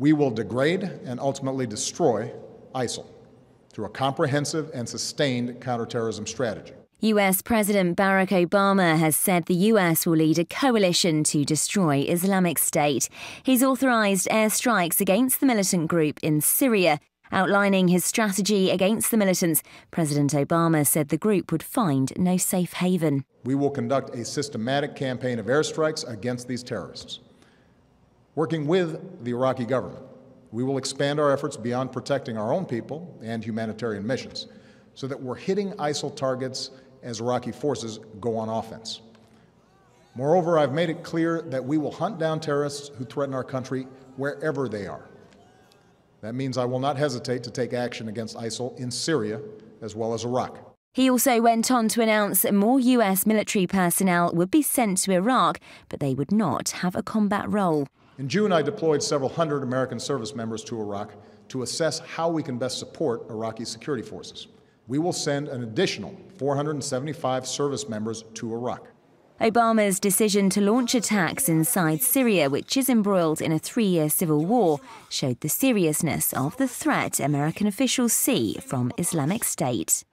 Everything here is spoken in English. We will degrade and ultimately destroy ISIL through a comprehensive and sustained counterterrorism strategy. U.S. President Barack Obama has said the U.S. will lead a coalition to destroy Islamic State. He's authorized airstrikes against the militant group in Syria. Outlining his strategy against the militants, President Obama said the group would find no safe haven. We will conduct a systematic campaign of airstrikes against these terrorists. Working with the Iraqi government, we will expand our efforts beyond protecting our own people and humanitarian missions so that we're hitting ISIL targets as Iraqi forces go on offense. Moreover, I've made it clear that we will hunt down terrorists who threaten our country wherever they are. That means I will not hesitate to take action against ISIL in Syria as well as Iraq. He also went on to announce more U.S. military personnel would be sent to Iraq, but they would not have a combat role. In June, I deployed several hundred American service members to Iraq to assess how we can best support Iraqi security forces. We will send an additional 475 service members to Iraq. Obama's decision to launch attacks inside Syria, which is embroiled in a three-year civil war, showed the seriousness of the threat American officials see from Islamic State.